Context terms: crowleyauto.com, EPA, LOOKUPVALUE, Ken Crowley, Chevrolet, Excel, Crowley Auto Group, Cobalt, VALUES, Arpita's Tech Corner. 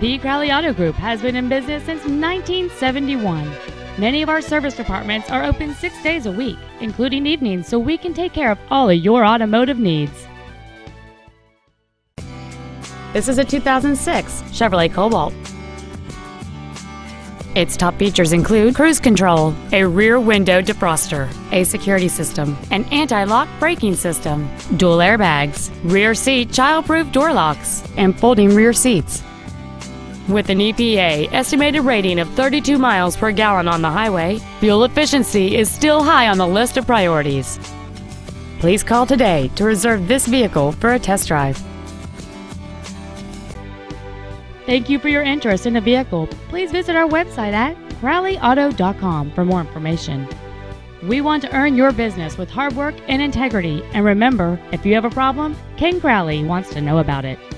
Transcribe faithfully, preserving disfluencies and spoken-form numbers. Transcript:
The Crowley Auto Group has been in business since nineteen seventy-one. Many of our service departments are open six days a week, including evenings, so we can take care of all of your automotive needs. This is a two thousand six Chevrolet Cobalt. Its top features include cruise control, a rear window defroster, a security system, an anti-lock braking system, dual airbags, rear seat child-proof door locks, and folding rear seats. With an E P A estimated rating of thirty-two miles per gallon on the highway, fuel efficiency is still high on the list of priorities. Please call today to reserve this vehicle for a test drive. Thank you for your interest in the vehicle. Please visit our website at crowley auto dot com for more information. We want to earn your business with hard work and integrity. And remember, if you have a problem, Ken Crowley wants to know about it.